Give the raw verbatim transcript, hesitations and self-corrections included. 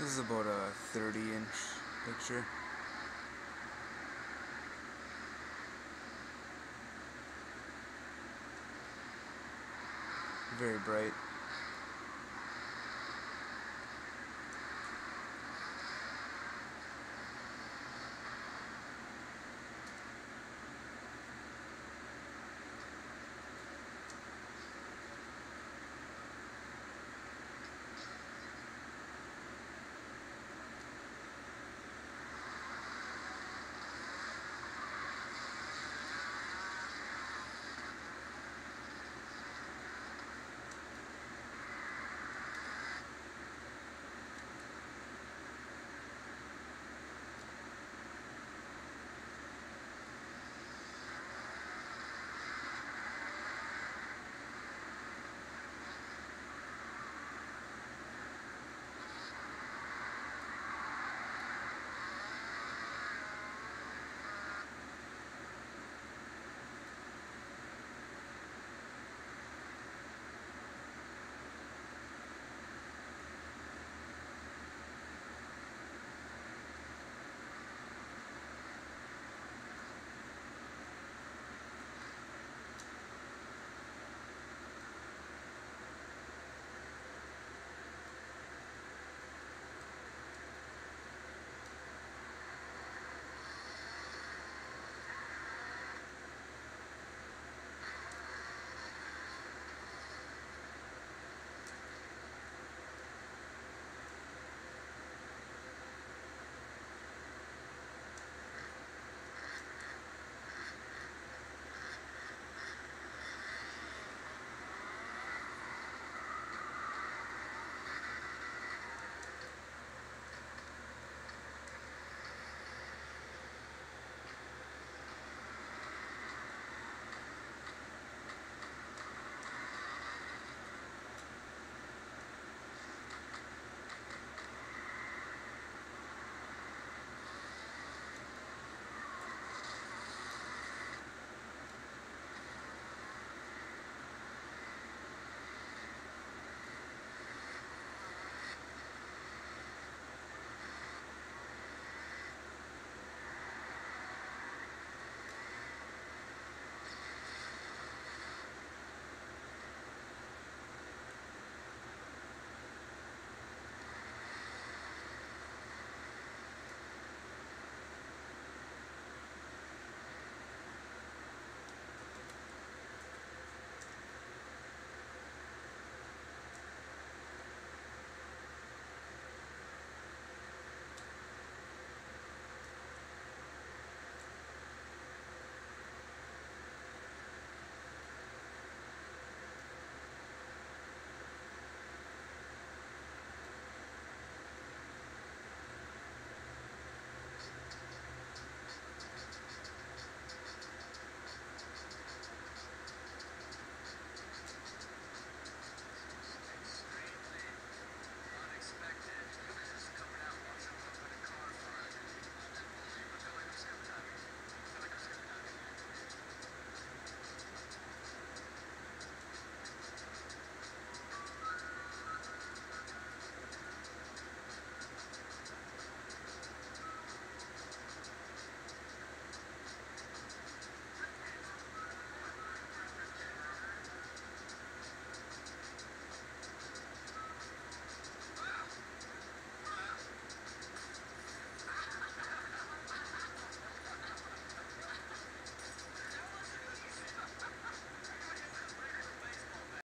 This is about a thirty inch picture. Very bright.